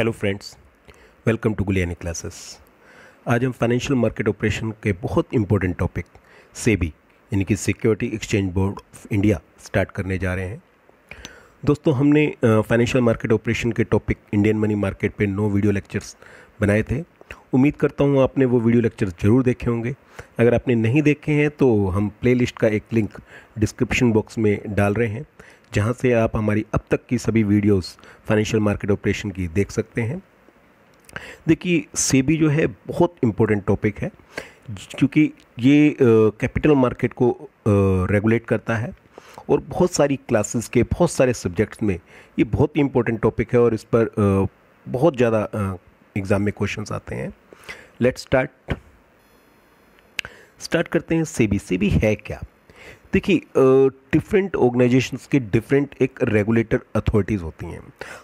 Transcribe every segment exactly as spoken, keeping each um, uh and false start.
Hello friends, welcome to Guliani classes. आज हम financial market operation के बहुत इंपॉर्टेंट टॉपिक सेबी यानी कि security exchange board of India start करने जा रहे हैं। दोस्तों, हमने फाइनेंशियल मार्केट ऑपरेशन के टॉपिक इंडियन मनी मार्केट पे नौ वीडियो लेक्चर्स बनाए थे। उम्मीद करता हूँ आपने वो वीडियो लेक्चर्स ज़रूर देखे होंगे। अगर आपने नहीं देखे हैं तो हम प्ले लिस्ट का एक लिंक डिस्क्रिप्शन बॉक्स में डाल रहे हैं, जहाँ से आप हमारी अब तक की सभी वीडियोस फाइनेंशियल मार्केट ऑपरेशन की देख सकते हैं। देखिए, सेबी जो है बहुत इम्पोर्टेंट टॉपिक है, क्योंकि ये कैपिटल मार्केट को रेगुलेट करता है और बहुत सारी क्लासेस के बहुत सारे सब्जेक्ट्स में ये बहुत ही इम्पोर्टेंट टॉपिक है और इस पर आ, बहुत ज़्यादा एग्ज़ाम में क्वेश्चंस आते हैं। लेट्स स्टार्ट स्टार्ट करते हैं। सेबी सेबी है क्या? देखिए, डिफरेंट ऑर्गेनाइजेशंस के डिफरेंट एक रेगुलेटर अथॉरिटीज़ होती हैं।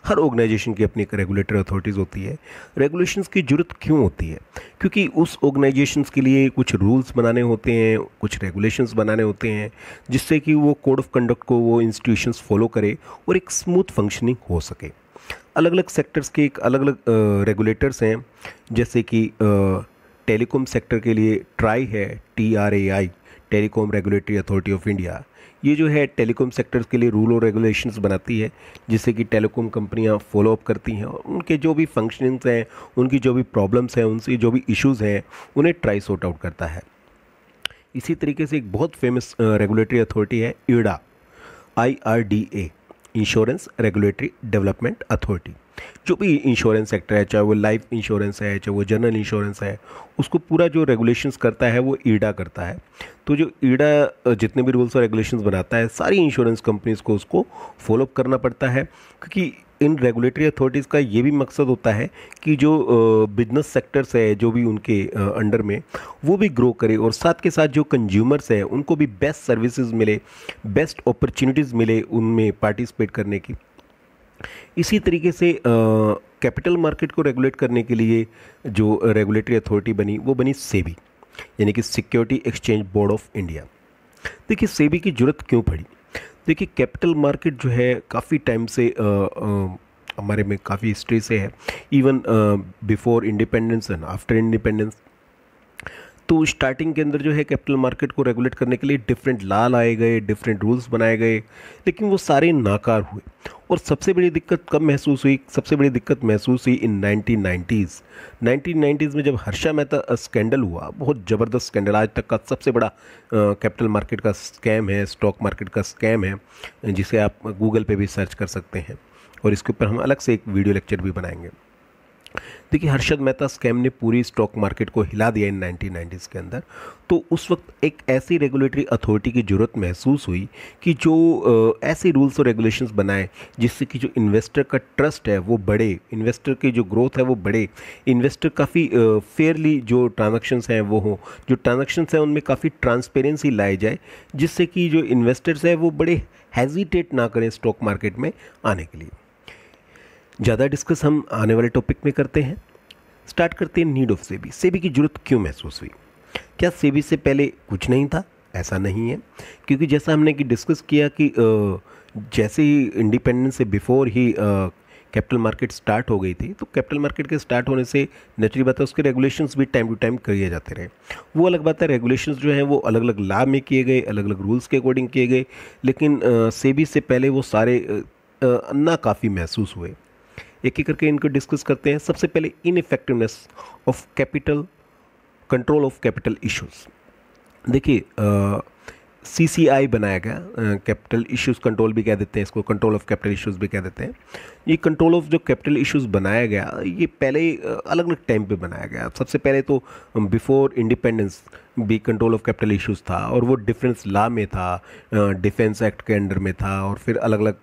हर ऑर्गेनाइजेशन की अपनी एक रेगुलेटर अथॉरिटीज़ होती है। रेगुलेशंस की ज़रूरत क्यों होती है? क्योंकि उस ऑर्गेनाइजेशंस के लिए कुछ रूल्स बनाने होते हैं, कुछ रेगुलेशंस बनाने होते हैं, जिससे कि वो कोड ऑफ कंडक्ट को वो इंस्टीट्यूशंस फॉलो करे और एक स्मूथ फंक्शनिंग हो सके। अलग अलग सेक्टर्स के एक अलग अलग रेगुलेटर्स हैं, जैसे कि टेलीकॉम सेक्टर के लिए ट्राई है, T R A I telecom regulatory authority of India. ये जो है टेलीकॉम सेक्टर्स के लिए रूल और रेगुलेशंस बनाती है, जिससे कि टेलीकॉम कंपनियां फॉलो अप करती हैं और उनके जो भी फंक्शनिंग्स हैं, उनकी जो भी प्रॉब्लम्स हैं, उनसे जो भी इश्यूज़ हैं, उन्हें ट्राई सॉर्ट आउट करता है। इसी तरीके से एक बहुत फेमस रेगुलेटरी अथॉरिटी है IRDA, I R D A insurance regulatory development authority. जो भी इंश्योरेंस सेक्टर है, चाहे वो लाइफ इंश्योरेंस है, चाहे वो जनरल इंश्योरेंस है, उसको पूरा जो रेगुलेशंस करता है वो इरडा करता है। तो जो इरडा जितने भी रूल्स और रेगुलेशंस बनाता है, सारी इंश्योरेंस कंपनीज़ को उसको फॉलोअप करना पड़ता है, क्योंकि इन रेगुलेटरी अथॉरिटीज़ का ये भी मकसद होता है कि जो बिजनेस सेक्टर्स है, जो भी उनके अंडर में, वो भी ग्रो करे और साथ के साथ जो कंज्यूमर्स हैं उनको भी बेस्ट सर्विसेज मिले, बेस्ट अपॉर्चुनिटीज़ मिले उनमें पार्टिसिपेट करने की। इसी तरीके से कैपिटल मार्केट को रेगुलेट करने के लिए जो रेगुलेटरी अथॉरिटी बनी वो बनी सेबी यानी कि security exchange board of India. देखिए, सेबी की ज़रूरत क्यों पड़ी? देखिए, कैपिटल मार्केट जो है काफ़ी टाइम से आ, आ, हमारे में काफ़ी हिस्ट्री से है, even before independence and after independence. तो स्टार्टिंग के अंदर जो है कैपिटल मार्केट को रेगुलेट करने के लिए डिफरेंट लॉ लाए गए, डिफरेंट रूल्स बनाए गए, लेकिन वो सारे नाकार हुए। और सबसे बड़ी दिक्कत कब महसूस हुई? सबसे बड़ी दिक्कत महसूस हुई in nineteen nineties. Nineteen nineties में जब हर्षद मेहता स्कैंडल हुआ, बहुत ज़बरदस्त स्कैंडल, आज तक का सबसे बड़ा कैपिटल मार्केट का स्कैम है, स्टॉक मार्केट का स्कैम है, जिसे आप गूगल पर भी सर्च कर सकते हैं और इसके ऊपर हम अलग से एक वीडियो लेक्चर भी बनाएंगे। देखिए, हर्षद मेहता स्कैम ने पूरी स्टॉक मार्केट को हिला दिया इन नाइनटीन नाइन्टीज़ के अंदर। तो उस वक्त एक ऐसी रेगुलेटरी अथॉरिटी की ज़रूरत महसूस हुई कि जो ऐसे रूल्स और रेगुलेशंस बनाए जिससे कि जो इन्वेस्टर का ट्रस्ट है वो बढ़े, इन्वेस्टर की जो ग्रोथ है वो बढ़े, इन्वेस्टर काफ़ी फेयरली जो ट्रांजैक्शंस हैं वो हों, जो ट्रांजैक्शंस हैं उनमें काफ़ी ट्रांसपेरेंसी लाई जाए, जिससे कि जो इन्वेस्टर्स हैं वो बड़े हेजिटेट ना करें स्टॉक मार्केट में आने के लिए। ज़्यादा डिस्कस हम आने वाले टॉपिक में करते हैं। स्टार्ट करते हैं नीड ऑफ सेबी। सेबी की ज़रूरत क्यों महसूस हुई? क्या सेबी से पहले कुछ नहीं था? ऐसा नहीं है, क्योंकि जैसा हमने कि डिस्कस किया कि जैसे ही इंडिपेंडेंस से बिफोर ही कैपिटल मार्केट स्टार्ट हो गई थी, तो कैपिटल मार्केट के स्टार्ट होने से नेचुरली बात है उसके रेगुलेशंस भी टाइम टू टाइम किए जाते रहे। वो अलग बात है, रेगुलेशंस जो है वो अलग अलग लॉ में किए गए, अलग अलग रूल्स के अकॉर्डिंग किए गए, लेकिन सेबी से पहले वो सारे ना काफ़ी महसूस हुए। एक एक करके इनको डिस्कस करते हैं। सबसे पहले ineffectiveness of capital control of capital issues. देखिए, सी सी आई बनाया गया, कैपिटल इश्यूज कंट्रोल भी कह देते हैं इसको, कंट्रोल ऑफ कैपिटल इश्यूज भी कह देते हैं। ये कंट्रोल ऑफ जो कैपिटल इश्यूज बनाया गया, ये पहले अलग अलग टाइम पे बनाया गया। सबसे पहले तो बिफोर इंडिपेंडेंस भी कंट्रोल ऑफ कैपिटल इश्यूज था और वो डिफरेंस लॉ में था, डिफेंस एक्ट के अंडर में था, और फिर अलग अलग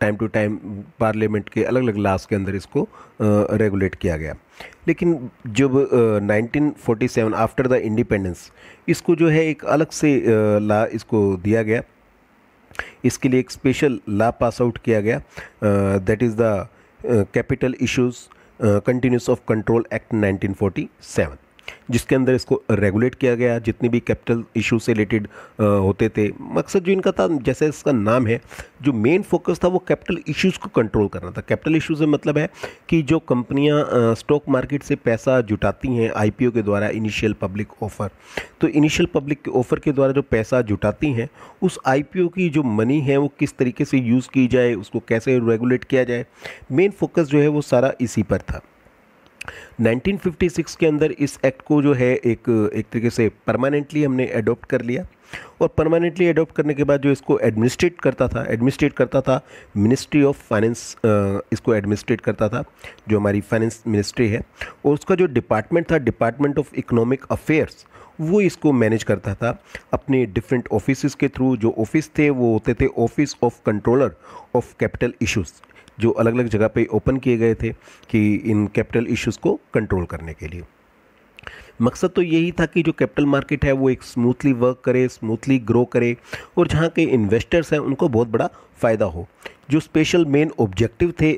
टाइम टू टाइम पार्लियामेंट के अलग अलग लास के अंदर इसको रेगुलेट किया गया। लेकिन जब nineteen forty seven after the independence इसको जो है एक अलग से ला इसको दिया गया, इसके लिए एक स्पेशल ला पास आउट किया गया, that is the capital issues continuous of control act nineteen forty seven. जिसके अंदर इसको रेगुलेट किया गया। जितनी भी कैपिटल इशू से रिलेटेड होते थे, मकसद जो इनका था, जैसे इसका नाम है, जो मेन फोकस था वो कैपिटल इश्यूज़ को कंट्रोल करना था। कैपिटल इशूज़ से मतलब है कि जो कंपनियां स्टॉक मार्केट से पैसा जुटाती हैं आईपीओ के द्वारा, इनिशियल पब्लिक ऑफ़र, तो इनिशियल पब्लिक ऑफ़र के द्वारा जो पैसा जुटाती हैं उस आईपीओ की जो मनी है वो किस तरीके से यूज़ की जाए, उसको कैसे रेगुलेट किया जाए, मेन फोकस जो है वो सारा इसी पर था। नाइनटीन फिफ्टी सिक्स के अंदर इस एक्ट को जो है एक एक तरीके से परमानेंटली हमने अडॉप्ट कर लिया, और परमानेंटली अडॉप्ट करने के बाद जो इसको एडमिनिस्ट्रेट करता था एडमिनिस्ट्रेट करता था मिनिस्ट्री ऑफ फाइनेंस, इसको एडमिनिस्ट्रेट करता था जो हमारी फाइनेंस मिनिस्ट्री है, और उसका जो डिपार्टमेंट था, डिपार्टमेंट ऑफ इकोनॉमिक अफेयर्स, वो इसको मैनेज करता था अपने डिफरेंट ऑफिस के थ्रू। जो ऑफिस थे वो होते थे office of controller of capital issues, जो अलग अलग जगह पे ओपन किए गए थे कि इन कैपिटल इश्यूज़ को कंट्रोल करने के लिए। मकसद तो यही था कि जो कैपिटल मार्केट है वो एक स्मूथली वर्क करे, स्मूथली ग्रो करे, और जहाँ के इन्वेस्टर्स हैं उनको बहुत बड़ा फ़ायदा हो। जो स्पेशल मेन ऑब्जेक्टिव थे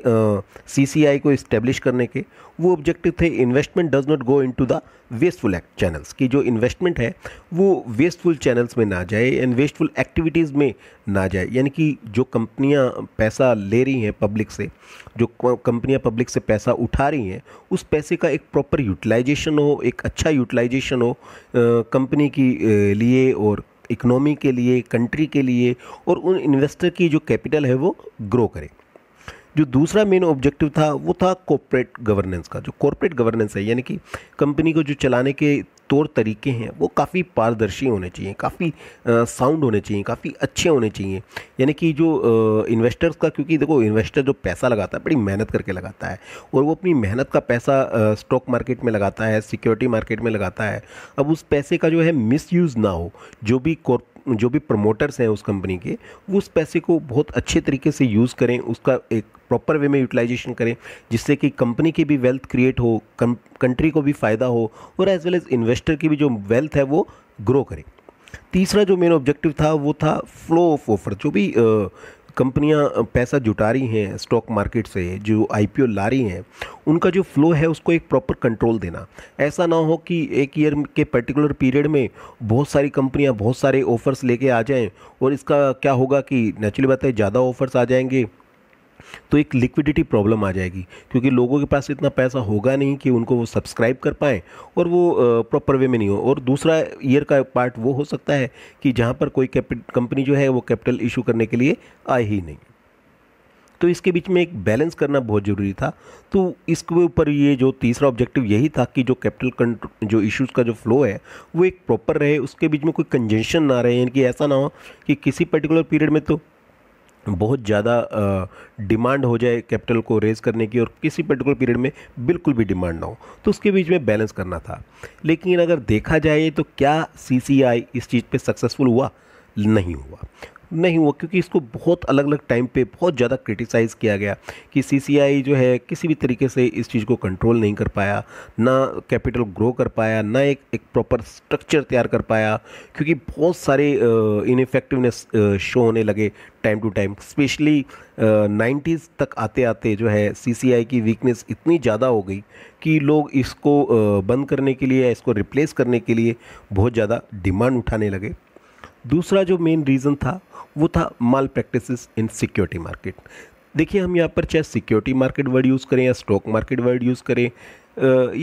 सीसीआई को इस्टेब्लिश करने के, वो ऑब्जेक्टिव थे investment does not go into the wasteful act channels, कि जो इन्वेस्टमेंट है वो वेस्टफुल चैनल्स में ना जाए एंड वेस्टफुल एक्टिविटीज़ में ना जाए। यानी कि जो कंपनियां पैसा ले रही हैं पब्लिक से, जो कंपनियां पब्लिक से पैसा उठा रही हैं, उस पैसे का एक प्रॉपर यूटिलाइजेशन हो, एक अच्छा यूटिलाइजेशन हो कंपनी के लिए और इकोनॉमी के लिए, कंट्री के लिए, और उन इन्वेस्टर की जो कैपिटल है वो ग्रो करे। जो दूसरा मेन ऑब्जेक्टिव था वो था कॉर्पोरेट गवर्नेंस का। जो कॉर्पोरेट गवर्नेंस है, यानी कि कंपनी को जो चलाने के तौर तरीके हैं वो काफ़ी पारदर्शी होने चाहिए, काफ़ी साउंड होने चाहिए, काफ़ी अच्छे होने चाहिए। यानी कि जो इन्वेस्टर्स का, क्योंकि देखो इन्वेस्टर जो पैसा लगाता है बड़ी मेहनत करके लगाता है, और वो अपनी मेहनत का पैसा स्टॉक मार्केट में लगाता है, सिक्योरिटी मार्केट में लगाता है। अब उस पैसे का जो है मिसयूज़ ना हो, जो भी कॉर्प जो भी प्रमोटर्स हैं उस कंपनी के, वो उस पैसे को बहुत अच्छे तरीके से यूज़ करें, उसका एक प्रॉपर वे में यूटिलाइजेशन करें, जिससे कि कंपनी की भी वेल्थ क्रिएट हो, कंट्री को भी फ़ायदा हो, और एज वेल एज इन्वेस्टर की भी जो वेल्थ है वो ग्रो करे। तीसरा जो मेन ऑब्जेक्टिव था वो था फ्लो ऑफ ऑफर। जो भी कंपनियां पैसा जुटा रही हैं स्टॉक मार्केट से, जो आईपीओ ला रही हैं, उनका जो फ्लो है उसको एक प्रॉपर कंट्रोल देना। ऐसा ना हो कि एक ईयर के पर्टिकुलर पीरियड में बहुत सारी कंपनियां बहुत सारे ऑफ़र्स लेके आ जाएं, और इसका क्या होगा कि नेचुरली बात है ज़्यादा ऑफ़र्स आ जाएंगे तो एक लिक्विडिटी प्रॉब्लम आ जाएगी, क्योंकि लोगों के पास इतना पैसा होगा नहीं कि उनको वो सब्सक्राइब कर पाएँ, और वो प्रॉपर वे में नहीं हो। और दूसरा ईयर का पार्ट वो हो सकता है कि जहाँ पर कोई कंपनी जो है वो कैपिटल इशू करने के लिए आए ही नहीं, तो इसके बीच में एक बैलेंस करना बहुत ज़रूरी था। तो इसके ऊपर ये जो तीसरा ऑब्जेक्टिव यही था कि जो कैपिटल कंट्रोल, जो इश्यूज़ का जो फ्लो है वो एक प्रॉपर रहे, उसके बीच में कोई कंजेंशन ना रहे, यानी कि ऐसा ना हो कि किसी पर्टिकुलर पीरियड में तो बहुत ज़्यादा डिमांड हो जाए कैपिटल को रेज़ करने की, और किसी पर्टिकुलर पीरियड में बिल्कुल भी डिमांड ना हो, तो उसके बीच में बैलेंस करना था। लेकिन अगर देखा जाए तो क्या सीसीआई इस चीज़ पे सक्सेसफुल हुआ? नहीं हुआ, नहीं हुआ, क्योंकि इसको बहुत अलग अलग टाइम पे बहुत ज़्यादा क्रिटिसाइज़ किया गया कि सीसीआई जो है किसी भी तरीके से इस चीज़ को कंट्रोल नहीं कर पाया, ना कैपिटल ग्रो कर पाया, ना एक एक प्रॉपर स्ट्रक्चर तैयार कर पाया, क्योंकि बहुत सारे इनइफेक्टिवनेस शो होने लगे time to time. Specially nineties तक आते आते जो है सीसीआई की वीकनेस इतनी ज़्यादा हो गई कि लोग इसको uh, बंद करने के लिए, इसको रिप्लेस करने के लिए बहुत ज़्यादा डिमांड उठाने लगे। दूसरा जो मेन रीज़न था वो था malpractices in security market. देखिए, हम यहाँ पर चाहे सिक्योरिटी मार्केट वर्ड यूज़ करें, या स्टॉक मार्केट वर्ड यूज़ करें,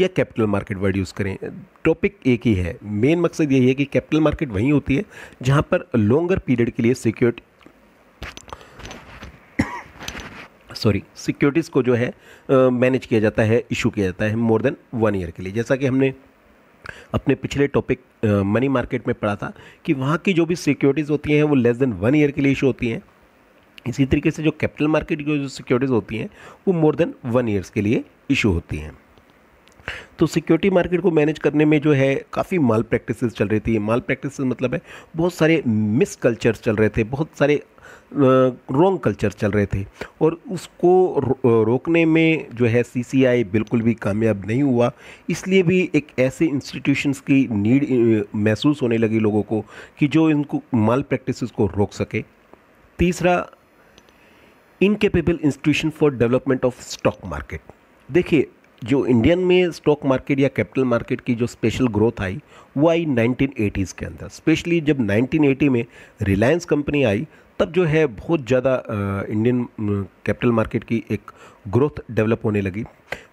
या कैपिटल मार्केट वर्ड यूज़ करें, टॉपिक एक ही है। मेन मकसद यही है कि कैपिटल मार्केट वहीं होती है जहाँ पर लॉन्गर पीरियड के लिए सिक्योरिटी सॉरी सिक्योरिटीज़ को जो है मैनेज किया जाता है, इशू किया जाता है मोर देन वन ईयर के लिए। जैसा कि हमने अपने पिछले टॉपिक मनी मार्केट में पढ़ा था कि वहाँ की जो भी सिक्योरिटीज़ होती हैं वो लेस देन वन ईयर के लिए इशू होती हैं। इसी तरीके से जो कैपिटल मार्केट की जो सिक्योरिटीज़ होती हैं वो मोर देन वन ईयर्स के लिए इशू होती हैं। तो सिक्योरिटी मार्केट को मैनेज करने में जो है काफ़ी माल प्रैक्टिसेस चल रही थी। माल प्रैक्टिसेस मतलब है बहुत सारे मिस कल्चर्स चल रहे थे, बहुत सारे रॉन्ग कल्चर चल रहे थे, और उसको रोकने में जो है सीसीआई बिल्कुल भी कामयाब नहीं हुआ। इसलिए भी एक ऐसे इंस्टीट्यूशंस की नीड महसूस होने लगी लोगों को कि जो इनको माल प्रैक्टिसेस को रोक सके। तीसरा, incapable institution for development of stock market. देखिए, जो इंडियन में स्टॉक मार्केट या कैपिटल मार्केट की जो स्पेशल ग्रोथ आई वो आई नाइनटीन एटीज़ के अंदर। स्पेशली जब नाइनटीन एटी में रिलायंस कंपनी आई तब जो है बहुत ज़्यादा इंडियन कैपिटल मार्केट की एक ग्रोथ डेवलप होने लगी।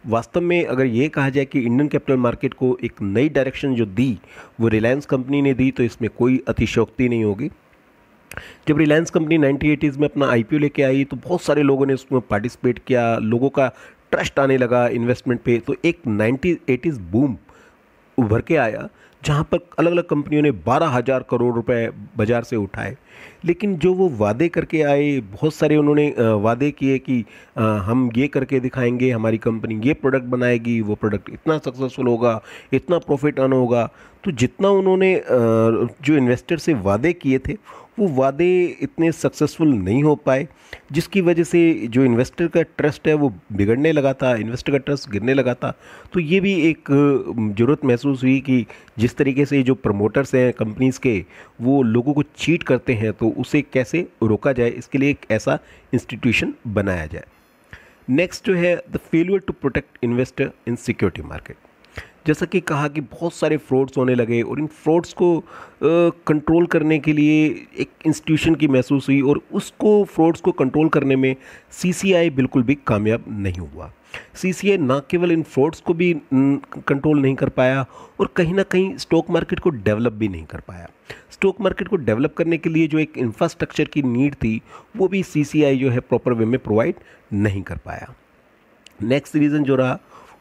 वास्तव में अगर ये कहा जाए कि इंडियन कैपिटल मार्केट को एक नई डायरेक्शन जो दी वो रिलायंस कंपनी ने दी तो इसमें कोई अतिशयोक्ति नहीं होगी। जब रिलायंस कंपनी नाइनटीन एटीज़ में अपना आईपीओ लेके आई तो बहुत सारे लोगों ने उसमें पार्टिसिपेट किया, लोगों का ट्रस्ट आने लगा इन्वेस्टमेंट पे, तो एक नाइनटीन एटीज़ बूम उभर के आया जहाँ पर अलग अलग कंपनियों ने बारह हज़ार करोड़ रुपए बाज़ार से उठाए। लेकिन जो वो वादे करके आए, बहुत सारे उन्होंने वादे किए कि हम ये करके दिखाएंगे, हमारी कंपनी ये प्रोडक्ट बनाएगी, वो प्रोडक्ट इतना सक्सेसफुल होगा, इतना प्रॉफिट अर्न होगा, तो जितना उन्होंने जो इन्वेस्टर से वादे किए थे वो वादे इतने सक्सेसफुल नहीं हो पाए, जिसकी वजह से जो इन्वेस्टर का ट्रस्ट है वो बिगड़ने लगा था, इन्वेस्टर का ट्रस्ट गिरने लगा था। तो ये भी एक ज़रूरत महसूस हुई कि जिस तरीके से जो प्रमोटर्स हैं कंपनीज़ के वो लोगों को चीट करते हैं तो उसे कैसे रोका जाए, इसके लिए एक ऐसा इंस्टीट्यूशन बनाया जाए। नेक्स्ट जो है the failure to protect investor in security market. जैसा कि कहा कि बहुत सारे फ्रॉड्स होने लगे और इन फ्रॉड्स को कंट्रोल करने के लिए एक इंस्टीट्यूशन की महसूस हुई और उसको फ्रॉड्स को कंट्रोल करने में सीसीआई बिल्कुल भी कामयाब नहीं हुआ। सीसीआई ना केवल इन फ्रॉड्स को भी कंट्रोल नहीं कर पाया और कहीं ना कहीं स्टॉक मार्केट को डेवलप भी नहीं कर पाया। स्टॉक मार्केट को डेवलप करने के लिए जो एक इंफ्रास्ट्रक्चर की नीड थी वो भी सीसीआई जो है प्रॉपर वे में प्रोवाइड नहीं कर पाया। नेक्स्ट रीज़न जो रहा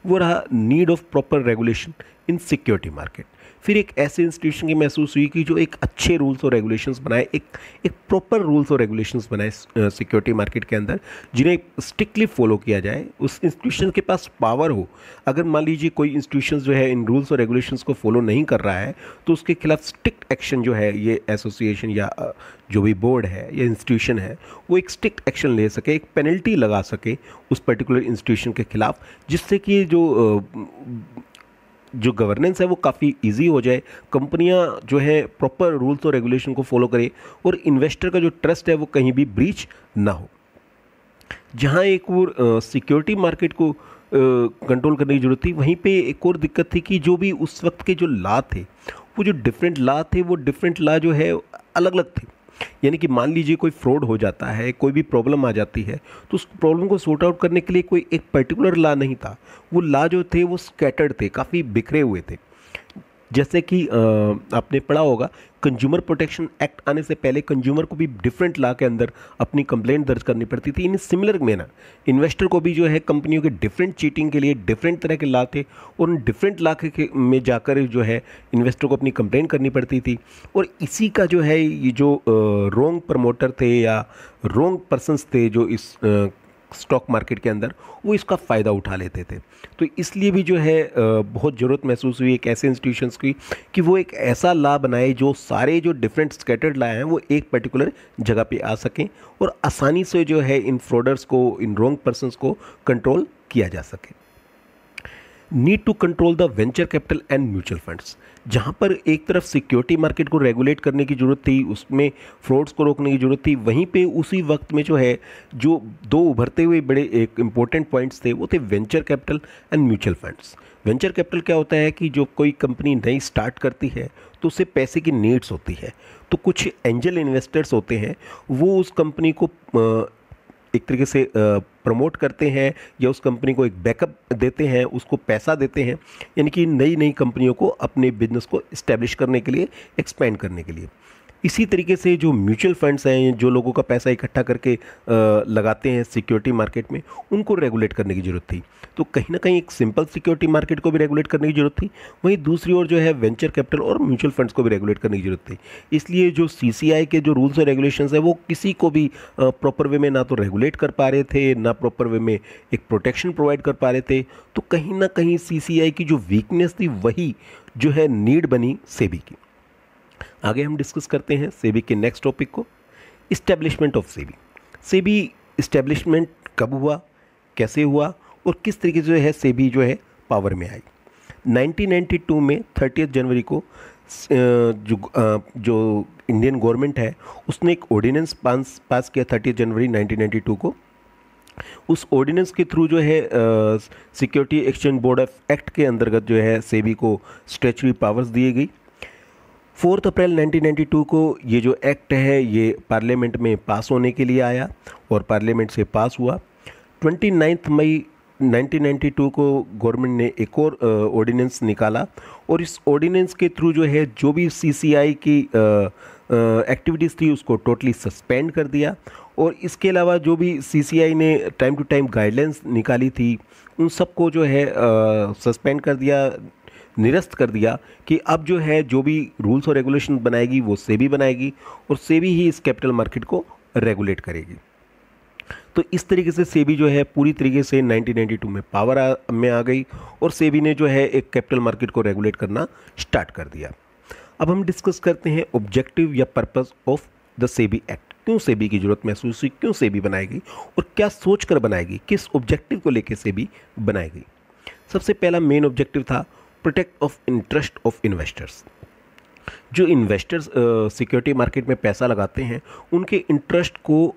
वो रहा need of proper regulation in security market. फिर एक ऐसे इंस्टीट्यूशन की महसूस हुई कि जो एक अच्छे रूल्स और रेगुलेशंस बनाए, एक एक प्रॉपर रूल्स और रेगुलेशंस बनाए सिक्योरिटी मार्केट के अंदर जिन्हें स्ट्रिक्टली फॉलो किया जाए। उस इंस्टीट्यूशन के पास पावर हो, अगर मान लीजिए कोई इंस्टीट्यूशन जो है इन रूल्स और रेगुलेशंस को फॉलो नहीं कर रहा है तो उसके खिलाफ स्ट्रिक्ट एक्शन जो है ये एसोसिएशन या जो भी बोर्ड है या इंस्टीट्यूशन है वो एक स्ट्रिक्ट एक्शन ले सके, एक पेनल्टी लगा सके उस पर्टिकुलर इंस्टीट्यूशन के खिलाफ, जिससे कि जो जो गवर्नेंस है वो काफ़ी इजी हो जाए, कंपनियां जो है प्रॉपर रूल्स और रेगुलेशन को फॉलो करें और इन्वेस्टर का जो ट्रस्ट है वो कहीं भी ब्रीच ना हो। जहां एक और सिक्योरिटी मार्केट को कंट्रोल करने की ज़रूरत थी, वहीं पे एक और दिक्कत थी कि जो भी उस वक्त के जो लॉ थे वो जो डिफरेंट लॉ थे वो डिफरेंट लॉ जो है अलग अलग थे। यानी कि मान लीजिए कोई फ्रॉड हो जाता है, कोई भी प्रॉब्लम आ जाती है तो उस प्रॉब्लम को सॉर्ट आउट करने के लिए कोई एक पर्टिकुलर लॉ नहीं था। वो लॉ जो थे वो स्कैटर्ड थे, काफ़ी बिखरे हुए थे। जैसे कि आपने पढ़ा होगा कंज्यूमर प्रोटेक्शन एक्ट आने से पहले कंज्यूमर को भी डिफरेंट लॉ के अंदर अपनी कंप्लेंट दर्ज करनी पड़ती थी। इन सिमिलर मैनर इन्वेस्टर को भी जो है कंपनियों के डिफरेंट चीटिंग के लिए डिफरेंट तरह के लॉ थे और उन डिफरेंट लॉ के में जाकर जो है इन्वेस्टर को अपनी कंप्लेंट करनी पड़ती थी। और इसी का जो है ये जो रॉन्ग प्रमोटर थे या रॉन्ग पर्सनस थे जो इस आ, स्टॉक मार्केट के अंदर वो इसका फ़ायदा उठा लेते थे। तो इसलिए भी जो है बहुत ज़रूरत महसूस हुई एक ऐसे इंस्टीट्यूशंस की कि वो एक ऐसा लॉ बनाए जो सारे जो डिफरेंट स्कैटर्ड लॉ हैं वो एक पर्टिकुलर जगह पे आ सकें और आसानी से जो है इन फ्रॉडर्स को, इन रॉन्ग पर्सन्स को कंट्रोल किया जा सके। Need to control the venture capital and mutual funds. जहाँ पर एक तरफ सिक्योरिटी मार्केट को रेगुलेट करने की ज़रूरत थी, उसमें फ्रॉड्स को रोकने की ज़रूरत थी, वहीं पे उसी वक्त में जो है जो दो उभरते हुए बड़े एक इम्पोर्टेंट पॉइंट्स थे वो थे venture capital and mutual funds. Venture capital क्या होता है कि जो कोई कंपनी नई स्टार्ट करती है तो उसे पैसे की नीड्स होती है, तो कुछ एंजल इन्वेस्टर्स होते हैं वो उस कंपनी को आ, एक तरीके से प्रमोट करते हैं या उस कंपनी को एक बैकअप देते हैं, उसको पैसा देते हैं, यानी कि नई नई कंपनियों को अपने बिजनेस को इस्टेब्लिश करने के लिए, एक्सपेंड करने के लिए। इसी तरीके से जो म्यूचुअल फंड्स हैं जो लोगों का पैसा इकट्ठा करके आ, लगाते हैं सिक्योरिटी मार्केट में, उनको रेगुलेट करने की ज़रूरत थी। तो कहीं ना कहीं एक सिंपल सिक्योरिटी मार्केट को भी रेगुलेट करने की ज़रूरत थी, वहीं दूसरी ओर जो है वेंचर कैपिटल और म्यूचुअल फंड्स को भी रेगुलेट करने की ज़रूरत थी। इसलिए जो सीसीआई के जो रूल्स और रेगुलेशंस है वो किसी को भी प्रॉपर वे में ना तो रेगुलेट कर पा रहे थे, ना प्रॉपर वे में एक प्रोटेक्शन प्रोवाइड कर पा रहे थे। तो कहीं ना कहीं सीसीआई की जो वीकनेस थी वही जो है नीड बनी सेबी की। आगे हम डिस्कस करते हैं सेबी के नेक्स्ट टॉपिक को, establishment of SEBI. SEBI establishment कब हुआ, कैसे हुआ और किस तरीके से जो है सेबी जो है पावर में आई। नाइनटीन नाइंटी टू में थर्टियथ जनवरी को जो जो इंडियन गवर्नमेंट है उसने एक ऑर्डिनेंस पास पास किया thirtieth January nineteen ninety two को, उस ऑर्डिनेंस के थ्रू जो है security exchange board of act के अंतर्गत जो है सेबी को स्टैच्यूटरी पावर्स दिए गई। Fourth April nineteen ninety two को ये जो एक्ट है ये पार्लियामेंट में पास होने के लिए आया और पार्लियामेंट से पास हुआ। उनतीस मई नाइनटीन नाइंटी टू को गवर्नमेंट ने एक और ऑर्डिनेंस निकाला और इस ऑर्डिनेंस के थ्रू जो है जो भी सीसीआई की एक्टिविटीज़ थी उसको टोटली सस्पेंड कर दिया और इसके अलावा जो भी सीसीआई ने टाइम टू टाइम गाइडलाइंस निकाली थी उन सबको जो है सस्पेंड कर दिया, निरस्त कर दिया कि अब जो है जो भी रूल्स और रेगुलेशन बनाएगी वो सेबी बनाएगी और सेबी ही इस कैपिटल मार्केट को रेगुलेट करेगी। तो इस तरीके से सेबी जो है पूरी तरीके से नाइनटीन नाइंटी टू में पावर आ, में आ गई और सेबी ने जो है एक कैपिटल मार्केट को रेगुलेट करना स्टार्ट कर दिया। अब हम डिस्कस करते हैं ऑब्जेक्टिव या purpose of the SEBI act. क्यों सेबी की ज़रूरत महसूस हुई, क्यों सेबी बनाई गई और क्या सोच कर बनाई गई, किस ऑब्जेक्टिव को लेकर सेबी बनाई गई। सबसे पहला मेन ऑब्जेक्टिव था protect of interest of investors. जो इन्वेस्टर्स सिक्योरिटी मार्केट में पैसा लगाते हैं उनके इंटरेस्ट को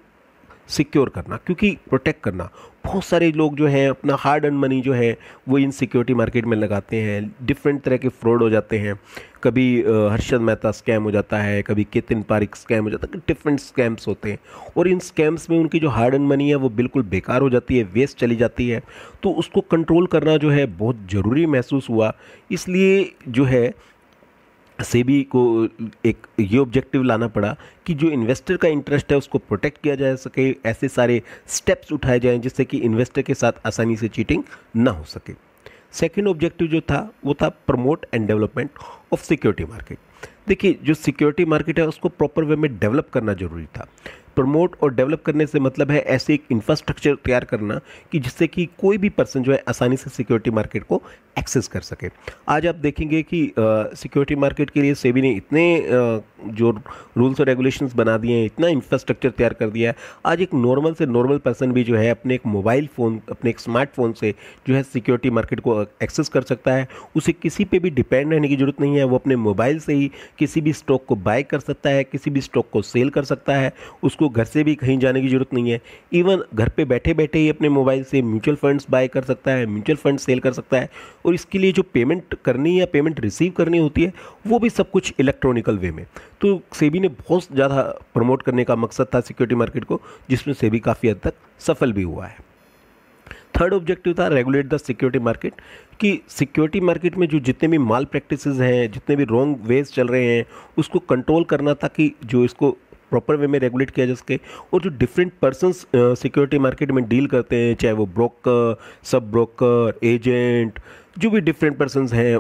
सिक्योर करना, क्योंकि प्रोटेक्ट करना, बहुत सारे लोग जो हैं अपना हार्ड अर्न मनी जो है वो इन सिक्योरिटी मार्केट में लगाते हैं। डिफरेंट तरह के फ्रॉड हो जाते हैं, कभी हर्षद मेहता स्कैम हो जाता है, कभी केतन पारिक स्कैम हो जाता है, डिफरेंट स्कैम्स होते हैं और इन स्कैम्स में उनकी जो हार्ड अर्न मनी है वो बिल्कुल बेकार हो जाती है, वेस्ट चली जाती है। तो उसको कंट्रोल करना जो है बहुत ज़रूरी महसूस हुआ, इसलिए जो है सेबी को एक ये ऑब्जेक्टिव लाना पड़ा कि जो इन्वेस्टर का इंटरेस्ट है उसको प्रोटेक्ट किया जा सके, ऐसे सारे स्टेप्स उठाए जाएं जिससे कि इन्वेस्टर के साथ आसानी से चीटिंग ना हो सके। सेकंड ऑब्जेक्टिव जो था वो था promote and development of security market. देखिए जो सिक्योरिटी मार्केट है उसको प्रॉपर वे में डेवलप करना ज़रूरी था। प्रमोट और डेवलप करने से मतलब है ऐसे एक इंफ्रास्ट्रक्चर तैयार करना कि जिससे कि कोई भी पर्सन जो है आसानी से सिक्योरिटी मार्केट को एक्सेस कर सके। आज आप देखेंगे कि सिक्योरिटी मार्केट के लिए सेबी ने इतने आ, जो रूल्स और रेगुलेशंस बना दिए हैं, इतना इंफ्रास्ट्रक्चर तैयार कर दिया है, आज एक नॉर्मल से नॉर्मल पर्सन भी जो है अपने एक मोबाइल फ़ोन, अपने एक स्मार्टफोन से जो है सिक्योरिटी मार्केट को एक्सेस कर सकता है। उसे किसी पर भी डिपेंड रहने की ज़रूरत नहीं है, वो अपने मोबाइल से ही किसी भी स्टॉक को बाय कर सकता है, किसी भी स्टॉक को सेल कर सकता है, उसको घर से भी कहीं जाने की ज़रूरत नहीं है। इवन घर पे बैठे बैठे ही अपने मोबाइल से म्यूचुअल फंड्स बाय कर सकता है, म्यूचुअल फंड सेल कर सकता है और इसके लिए जो पेमेंट करनी या पेमेंट रिसीव करनी होती है वो भी सब कुछ इलेक्ट्रॉनिकल वे में। तो सेबी ने बहुत ज़्यादा प्रमोट करने का मकसद था सिक्योरिटी मार्केट को, जिसमें सेबी काफ़ी हद तक सफल भी हुआ है। थर्ड ऑब्जेक्टिव था रेगुलेट द सिक्योरिटी मार्केट, कि सिक्योरिटी मार्केट में जो जितने भी माल प्रैक्टिसेस हैं, जितने भी रॉन्ग वेज चल रहे हैं उसको कंट्रोल करना था कि जो इसको प्रॉपर वे में रेगुलेट किया जा सके। और जो डिफरेंट पर्सन्स सिक्योरिटी मार्केट में डील करते हैं, चाहे वो ब्रोकर, सब ब्रोकर, एजेंट, जो भी डिफरेंट पर्सन्स हैं,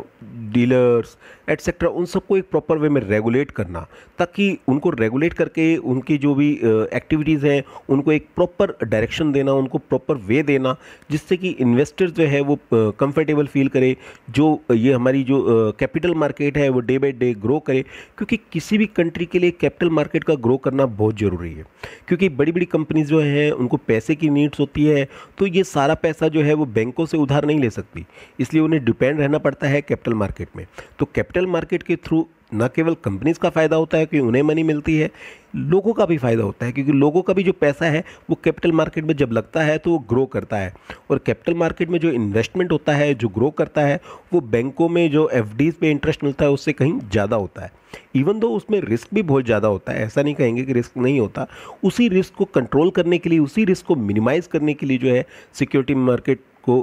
डीलर्स एट्सेट्रा, उन सबको एक प्रॉपर वे में रेगुलेट करना, ताकि उनको रेगुलेट करके उनकी जो भी एक्टिविटीज़ हैं उनको एक प्रॉपर डायरेक्शन देना, उनको प्रॉपर वे देना, जिससे कि इन्वेस्टर्स जो है वो कंफर्टेबल फील करे, जो ये हमारी जो कैपिटल मार्केट है वो डे बाई डे ग्रो करे। क्योंकि किसी भी कंट्री के लिए कैपिटल मार्केट का ग्रो करना बहुत ज़रूरी है, क्योंकि बड़ी बड़ी कंपनीज जो हैं उनको पैसे की नीड्स होती है, तो ये सारा पैसा जो है वो बैंकों से उधार नहीं ले सकती, इसलिए उन्हें डिपेंड रहना पड़ता है कैपिटल मार्केट में। तो कैपिटल मार्केट के थ्रू न केवल कंपनीज का फ़ायदा होता है कि उन्हें मनी मिलती है, लोगों का भी फ़ायदा होता है, क्योंकि लोगों का भी जो पैसा है वो कैपिटल मार्केट में जब लगता है तो वो ग्रो करता है। और कैपिटल मार्केट में जो इन्वेस्टमेंट होता है, जो ग्रो करता है, वो बैंकों में जो एफडीज पे इंटरेस्ट मिलता है उससे कहीं ज़्यादा होता है। इवन दो उसमें रिस्क भी बहुत ज़्यादा होता है, ऐसा नहीं कहेंगे कि रिस्क नहीं होता, उसी रिस्क को कंट्रोल करने के लिए, उसी रिस्क को मिनिमाइज़ करने के लिए जो है सिक्योरिटी मार्केट को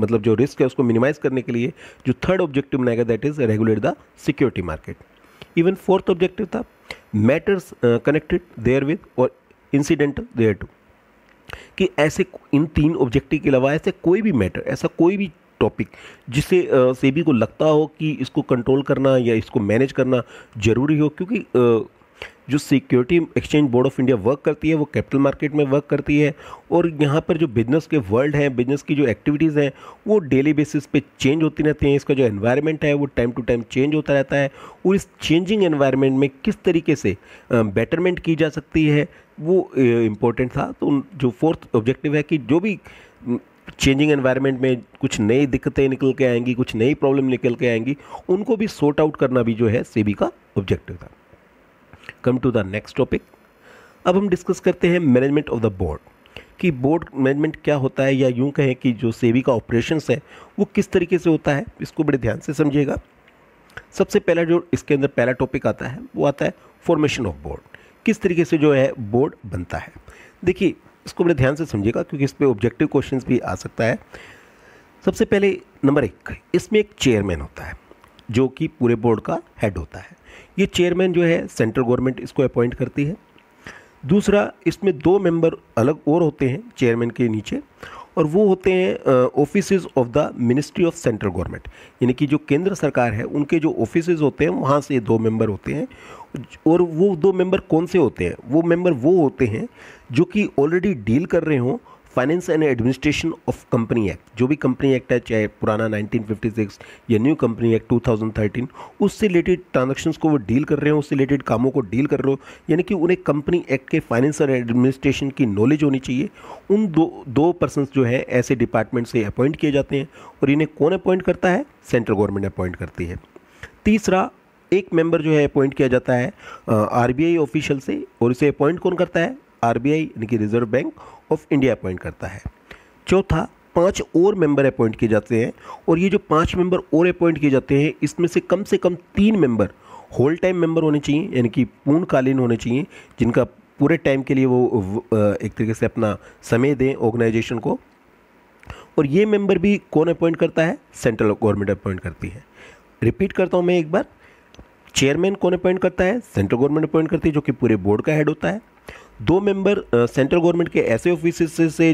मतलब जो रिस्क है उसको मिनिमाइज़ करने के लिए जो थर्ड ऑब्जेक्टिव बनाएगा that is regulate the security market. Even fourth objective था मैटर्स कनेक्टेड देयर विद और इंसिडेंटल देयर टू, कि ऐसे इन तीन ऑब्जेक्टिव के अलावा ऐसे कोई भी मैटर, ऐसा कोई भी टॉपिक जिसे सेबी को लगता हो कि इसको कंट्रोल करना या इसको मैनेज करना ज़रूरी हो, क्योंकि uh, जो security exchange board of India work करती है वो कैपिटल मार्केट में वर्क करती है और यहाँ पर जो बिज़नेस के वर्ल्ड हैं, बिज़नेस की जो एक्टिविटीज़ हैं वो डेली बेसिस पे चेंज होती रहती हैं। इसका जो एनवायरनमेंट है वो टाइम टू टाइम चेंज होता रहता है और इस चेंजिंग एनवायरनमेंट में किस तरीके से बेटरमेंट की जा सकती है वो इम्पोर्टेंट था। तो जो फोर्थ ऑब्जेक्टिव है कि जो भी चेंजिंग एनवायरनमेंट में कुछ नई दिक्कतें निकल के आएंगी, कुछ नई प्रॉब्लम निकल के आएंगी, उनको भी सॉर्ट आउट करना भी जो है सेबी का ऑब्जेक्टिव था। Come to the next topic. अब हम डिस्कस करते हैं मैनेजमेंट ऑफ द बोर्ड। कि बोर्ड मैनेजमेंट क्या होता है, या यूँ कहें कि जो सेबी का ऑपरेशंस है वो किस तरीके से होता है, इसको बड़े ध्यान से समझिएगा। सबसे पहला जो इसके अंदर पहला टॉपिक आता है वो आता है फॉर्मेशन ऑफ बोर्ड, किस तरीके से जो है बोर्ड बनता है। देखिए इसको बड़े ध्यान से समझिएगा क्योंकि इस पर ऑब्जेक्टिव क्वेश्चन भी आ सकता है। सबसे पहले नंबर एक, इसमें एक चेयरमैन होता है जो कि पूरे बोर्ड का हेड होता है। ये चेयरमैन जो है सेंट्रल गवर्नमेंट इसको अपॉइंट करती है। दूसरा, इसमें दो मेंबर अलग और होते हैं चेयरमैन के नीचे, और वो होते हैं offices of the ministry of central government, यानी कि जो केंद्र सरकार है उनके जो ऑफिसेज होते हैं वहाँ से दो मेंबर होते हैं। और वो दो मेंबर कौन से होते हैं? वो मेंबर वो होते हैं जो कि ऑलरेडी डील कर रहे हों finance and administration of company act, जो भी कंपनी एक्ट है, चाहे पुराना नाइनटीन फिफ्टी सिक्स या new company act two thousand thirteen, उससे रिलेटेड ट्रांजेक्शन्स को वो डील कर रहे हो, उससे रिलेटेड कामों को डील कर रहे हो, यानी कि उन्हें कंपनी एक्ट के फाइनेंस और एडमिनिस्ट्रेशन की नॉलेज होनी चाहिए। उन दो दो पर्सन्स जो है ऐसे डिपार्टमेंट से अपॉइंट किए जाते हैं, और इन्हें कौन अपॉइंट करता है? सेंट्रल गवर्नमेंट अपॉइंट करती है। तीसरा, एक मेंबर जो है अपॉइंट किया जाता है आरबीआई ऑफिशियल से, और इसे अपॉइंट कौन करता है? आरबीआई यानी कि reserve bank of India appoint करता है। चौथा, पांच और मेंबर अपॉइंट किए जाते हैं, और ये जो पांच मेंबर और अपॉइंट किए जाते हैं इसमें से कम से कम तीन मेंबर होल टाइम मेंबर होने चाहिए, यानी कि पूर्णकालीन होने चाहिए, जिनका पूरे टाइम के लिए वो एक तरीके से अपना समय दें ऑर्गेनाइजेशन को। और ये मेंबर भी कौन अपॉइंट करता है? सेंट्रल गवर्नमेंट अपॉइंट करती है। रिपीट करता हूँ मैं एक बार, चेयरमैन कौन अपॉइंट करता है? सेंट्रल गवर्नमेंट अपॉइंट करती है, जो कि पूरे बोर्ड का हेड होता है। दो मेंबर सेंट्रल गवर्नमेंट के ऐसे ऑफिस से, से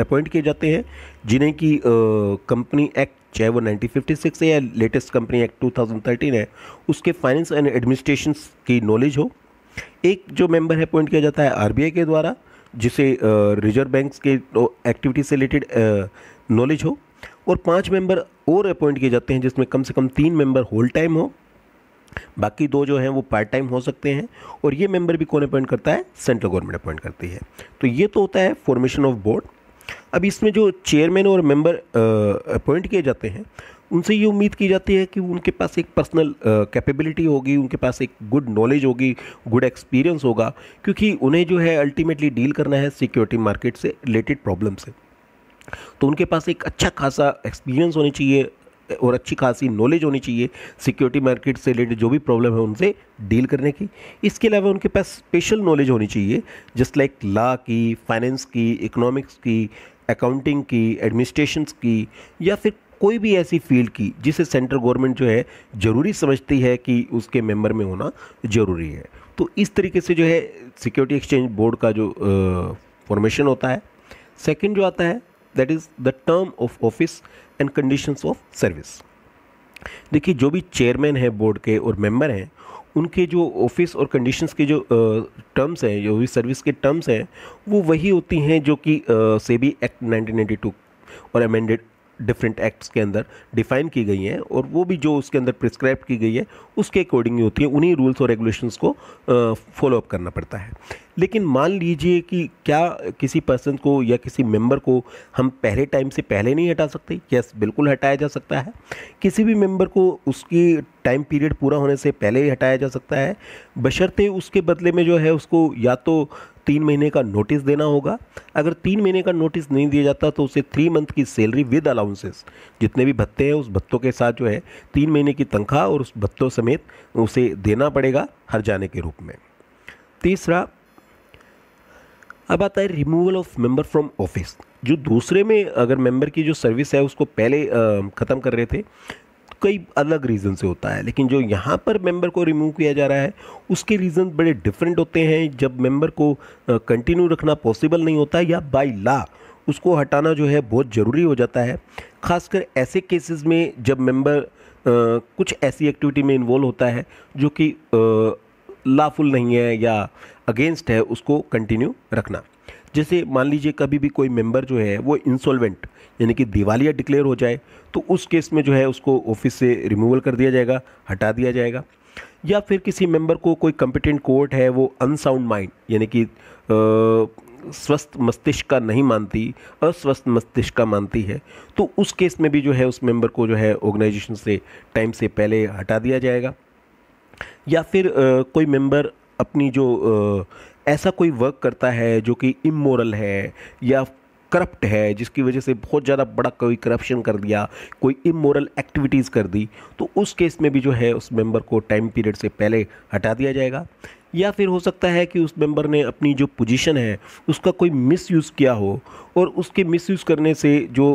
अपॉइंट किए जाते हैं जिन्हें कि कंपनी एक्ट, चाहे वो नाइनटीन फिफ्टी सिक्स है या latest company act two thousand thirteen है, उसके फाइनेंस एंड एडमिनिस्ट्रेशन की नॉलेज हो। एक जो मेंबर अपॉइंट किया जाता है आरबीआई के द्वारा, जिसे रिजर्व बैंक के एक्टिविटी से रिलेटेड नॉलेज हो। और पाँच मेंबर और अपॉइंट किए जाते हैं जिसमें कम से कम तीन मेंबर होल टाइम हो, बाकी दो जो हैं वो पार्ट टाइम हो सकते हैं। और ये मेंबर भी कौन अपॉइंट करता है? सेंट्रल गवर्नमेंट अपॉइंट करती है। तो ये तो होता है फॉर्मेशन ऑफ बोर्ड। अब इसमें जो चेयरमैन और मेंबर अपॉइंट किए जाते हैं उनसे ये उम्मीद की जाती है कि उनके पास एक पर्सनल कैपेबिलिटी होगी, उनके पास एक गुड नॉलेज होगी, गुड एक्सपीरियंस होगा, क्योंकि उन्हें जो है अल्टीमेटली डील करना है सिक्योरिटी मार्केट से रिलेटेड प्रॉब्लम से। तो उनके पास एक अच्छा खासा एक्सपीरियंस होनी चाहिए और अच्छी खासी नॉलेज होनी चाहिए सिक्योरिटी मार्केट से रिलेटेड जो भी प्रॉब्लम है उनसे डील करने की। इसके अलावा उनके पास स्पेशल नॉलेज होनी चाहिए, जस्ट लाइक लॉ की, फाइनेंस की, इकोनॉमिक्स की, अकाउंटिंग की, एडमिनिस्ट्रेशन की, या फिर कोई भी ऐसी फील्ड की जिसे सेंट्रल गवर्नमेंट जो है ज़रूरी समझती है कि उसके मेंबर में होना ज़रूरी है। तो इस तरीके से जो है सिक्योरिटी एक्सचेंज बोर्ड का जो फॉर्मेशन होता है। सेकेंड जो आता है that is the term of office and conditions of service. देखिए जो भी चेयरमैन है बोर्ड के और मेंबर हैं उनके जो ऑफिस और कंडीशंस के जो टर्म्स हैं, जो भी सर्विस के टर्म्स हैं, वो वही होती हैं जो कि SEBI act nineteen ninety two और अमेंडेड डिफरेंट एक्ट्स के अंदर डिफाइन की गई हैं, और वो भी जो उसके अंदर प्रिस्क्राइब की गई है उसके अकॉर्डिंग होती है। उन्हीं रूल्स और रेगुलेशंस को फॉलो अप करना पड़ता है। लेकिन मान लीजिए कि क्या किसी पर्सन को या किसी मेंबर को हम पहले टाइम से पहले नहीं हटा सकते? यस, बिल्कुल हटाया जा सकता है। किसी भी मेंबर को उसकी टाइम पीरियड पूरा होने से पहले ही हटाया जा सकता है, बशर्ते उसके बदले में जो है उसको या तो तीन महीने का नोटिस देना होगा। अगर तीन महीने का नोटिस नहीं दिया जाता तो उसे थ्री मंथ की सैलरी विद अलाउंसेस, जितने भी भत्ते हैं उस भत्तों के साथ जो है तीन महीने की तनख्वाह और उस भत्तों समेत उसे देना पड़ेगा हर जाने के रूप में। तीसरा, अब आता है removal of member from office. जो दूसरे में अगर मेंबर की जो सर्विस है उसको पहले ख़त्म कर रहे थे कई अलग रीज़न से होता है, लेकिन जो यहाँ पर मेंबर को रिमूव किया जा रहा है उसके रीज़न बड़े डिफरेंट होते हैं। जब मेंबर को कंटिन्यू रखना पॉसिबल नहीं होता या बाय लॉ उसको हटाना जो है बहुत ज़रूरी हो जाता है, खासकर ऐसे केसेस में जब मेंबर uh, कुछ ऐसी एक्टिविटी में इन्वॉल्व होता है जो कि लॉफुल नहीं है या अगेंस्ट है, उसको कंटिन्यू रखना। जैसे मान लीजिए कभी भी कोई मेंबर जो है वो इंसॉल्वेंट यानी कि दिवालिया डिक्लेयर हो जाए, तो उस केस में जो है उसको ऑफिस से रिमूवल कर दिया जाएगा, हटा दिया जाएगा। या फिर किसी मेंबर को कोई कॉम्पिटेंट कोर्ट है वो अनसाउंड माइंड यानी कि स्वस्थ मस्तिष्क का नहीं मानती, अस्वस्थ मस्तिष्क का मानती है, तो उस केस में भी जो है उस मेंबर को जो है ऑर्गेनाइजेशन से टाइम से पहले हटा दिया जाएगा। या फिर आ, कोई मेंबर अपनी जो आ, ऐसा कोई वर्क करता है जो कि इमोरल है या करप्ट है, जिसकी वजह से बहुत ज़्यादा बड़ा कोई करप्शन कर दिया, कोई इमोरल एक्टिविटीज़ कर दी, तो उस केस में भी जो है उस मेंबर को टाइम पीरियड से पहले हटा दिया जाएगा। या फिर हो सकता है कि उस मेंबर ने अपनी जो पोजीशन है उसका कोई मिसयूज़ किया हो और उसके मिसयूज़ करने से जो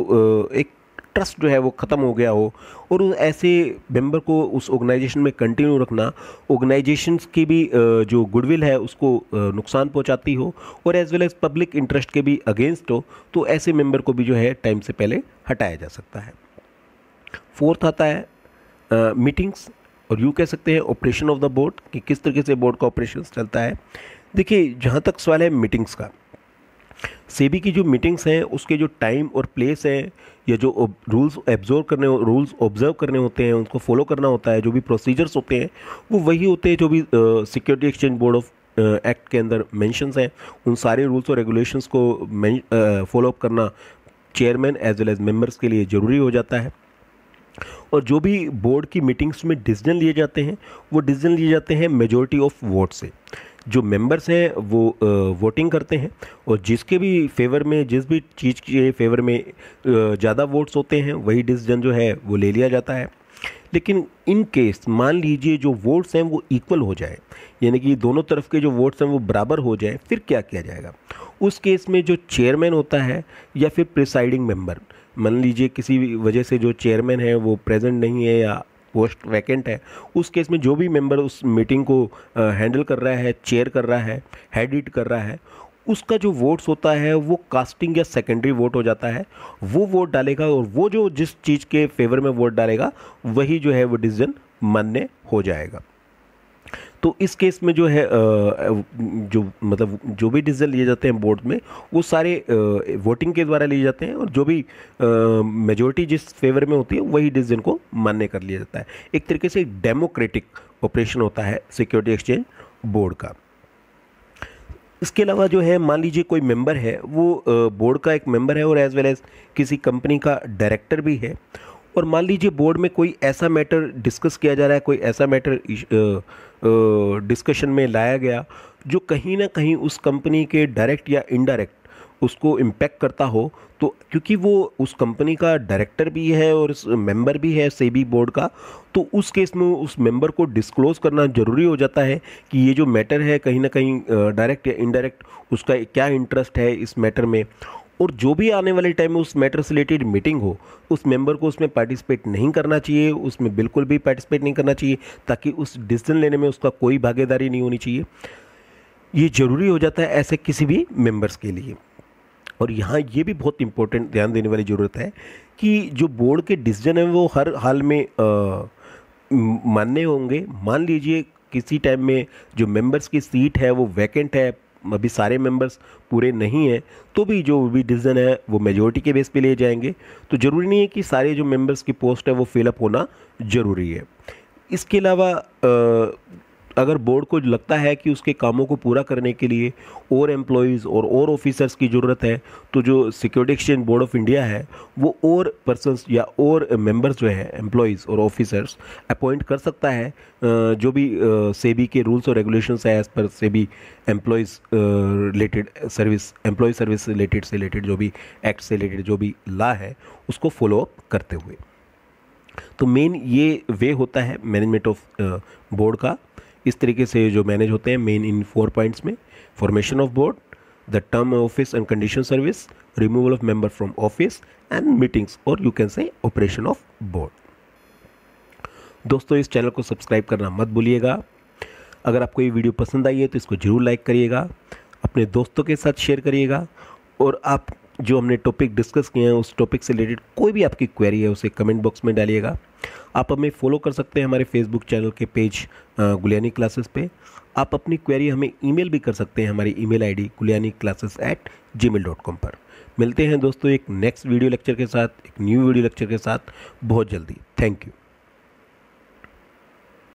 एक ट्रस्ट जो है वो ख़त्म हो गया हो, और ऐसे मेंबर को उस ऑर्गेनाइजेशन में कंटिन्यू रखना ऑर्गेनाइजेशंस की भी जो गुडविल है उसको नुकसान पहुंचाती हो और as well as public interest के भी अगेंस्ट हो, तो ऐसे मेंबर को भी जो है टाइम से पहले हटाया जा सकता है। फोर्थ आता है मीटिंग्स, और यूँ कह सकते हैं ऑपरेशन ऑफ द बोर्ड, कि किस तरीके से बोर्ड का ऑपरेशन चलता है। देखिए, जहाँ तक सवाल है मीटिंग्स का, सेबी की जो मीटिंग्स हैं उसके जो टाइम और प्लेस है या जो रूल्स एब्जॉर्व करने रूल्स ऑब्जर्व करने होते हैं, उनको फॉलो करना होता है, जो भी प्रोसीजर्स होते हैं वो वही होते हैं जो भी security exchange board of act के अंदर मेंशंस हैं। उन सारे रूल्स और रेगुलेशंस को फॉलो अप करना chairman as well as members के लिए ज़रूरी हो जाता है। और जो भी बोर्ड की मीटिंग्स में डिसीजन लिए जाते हैं वो डिसीजन लिए जाते हैं मेजॉरिटी ऑफ वोट से। जो मेंबर्स हैं वो वोटिंग करते हैं और जिसके भी फेवर में, जिस भी चीज़ के फेवर में ज़्यादा वोट्स होते हैं वही डिसीजन जो है वो ले लिया जाता है। लेकिन इन केस मान लीजिए जो वोट्स हैं वो इक्वल हो जाए, यानी कि दोनों तरफ के जो वोट्स हैं वो बराबर हो जाए, फिर क्या किया जाएगा? उस केस में जो चेयरमैन होता है या फिर प्रिसाइडिंग मेंबर, मान लीजिए किसी वजह से जो चेयरमैन है वो प्रेजेंट नहीं है या पोस्ट वैकेंट है, उस केस में जो भी मेंबर उस मीटिंग को हैंडल कर रहा है, चेयर कर रहा है, हेड इट कर रहा है, उसका जो वोट्स होता है वो कास्टिंग या सेकेंडरी वोट हो जाता है। वो वोट डालेगा और वो जो जिस चीज़ के फेवर में वोट डालेगा वही जो है वो डिसीजन मान्य हो जाएगा। तो इस केस में जो है जो मतलब जो भी डिसीजन लिए जाते हैं बोर्ड में वो सारे वोटिंग के द्वारा लिए जाते हैं और जो भी मेजॉरिटी जिस फेवर में होती है वही डिसीजन को मान्य कर लिया जाता है। एक तरीके से डेमोक्रेटिक ऑपरेशन होता है सिक्योरिटी एक्सचेंज बोर्ड का। इसके अलावा जो है मान लीजिए कोई मेंबर है वो बोर्ड का एक मेंबर है और एज वेल एज किसी कंपनी का डायरेक्टर भी है, और मान लीजिए बोर्ड में कोई ऐसा मैटर डिस्कस किया जा रहा है, कोई ऐसा मैटर डिस्कशन में लाया गया जो कहीं ना कहीं उस कंपनी के डायरेक्ट या इनडायरेक्ट उसको इम्पैक्ट करता हो, तो क्योंकि वो उस कंपनी का डायरेक्टर भी है और मेंबर भी है सेबी बोर्ड का, तो उस केस में उस मेंबर को डिस्क्लोज़ करना ज़रूरी हो जाता है कि ये जो मैटर है कहीं ना कहीं डायरेक्ट या इनडायरेक्ट उसका क्या इंटरेस्ट है इस मैटर में, और जो भी आने वाले टाइम में उस मैटर से रिलेटेड मीटिंग हो उस मेंबर को उसमें पार्टिसिपेट नहीं करना चाहिए, उसमें बिल्कुल भी पार्टिसिपेट नहीं करना चाहिए, ताकि उस डिसीजन लेने में उसका कोई भागीदारी नहीं होनी चाहिए। ये ज़रूरी हो जाता है ऐसे किसी भी मेंबर्स के लिए। और यहाँ ये भी बहुत इंपॉर्टेंट ध्यान देने वाली ज़रूरत है कि जो बोर्ड के डिसीजन हैं वो हर हाल में मान्य होंगे। मान लीजिए किसी टाइम में जो मेंबर्स की सीट है वो वैकेंट है, अभी सारे मेंबर्स पूरे नहीं हैं, तो भी जो भी डिसीजन है वो मेजॉरिटी के बेस पे लिए जाएंगे। तो ज़रूरी नहीं है कि सारे जो मेंबर्स की पोस्ट है वो फिलअप होना ज़रूरी है। इसके अलावा अगर बोर्ड को लगता है कि उसके कामों को पूरा करने के लिए और एम्प्लॉयज़ और और ऑफिसर्स की ज़रूरत है, तो जो security exchange board of India है वो और पर्सनस या और मेंबर्स जो है एम्प्लॉयज़ और ऑफिसर्स अपॉइंट कर सकता है। जो भी सेबी के रूल्स और रेगुलेशंस है एज पर SEBI employees related service employ service related से रिलेटेड जो भी एक्ट से रिलेटेड जो भी लॉ है उसको फॉलो अप करते हुए। तो मेन ये वे होता है मैनेजमेंट ऑफ बोर्ड का। इस तरीके से जो मैनेज होते हैं मेन इन फोर पॉइंट्स में: formation of board, the term office and condition service, removal of member from office and meetings, और you can say operation of board. दोस्तों, इस चैनल को सब्सक्राइब करना मत भूलिएगा। अगर आपको ये वीडियो पसंद आई है तो इसको जरूर लाइक करिएगा, अपने दोस्तों के साथ शेयर करिएगा, और आप जो हमने टॉपिक डिस्कस किए हैं उस टॉपिक से रिलेटेड कोई भी आपकी क्वेरी है उसे कमेंट बॉक्स में डालिएगा। आप हमें फॉलो कर सकते हैं हमारे फेसबुक चैनल के पेज गुलियानी क्लासेस पे। आप अपनी क्वेरी हमें ईमेल भी कर सकते हैं हमारी email ID Guliyani classes at gmail dot com पर। मिलते हैं दोस्तों एक नेक्स्ट वीडियो लेक्चर के साथ, एक न्यू वीडियो लेक्चर के साथ बहुत जल्दी। Thank you.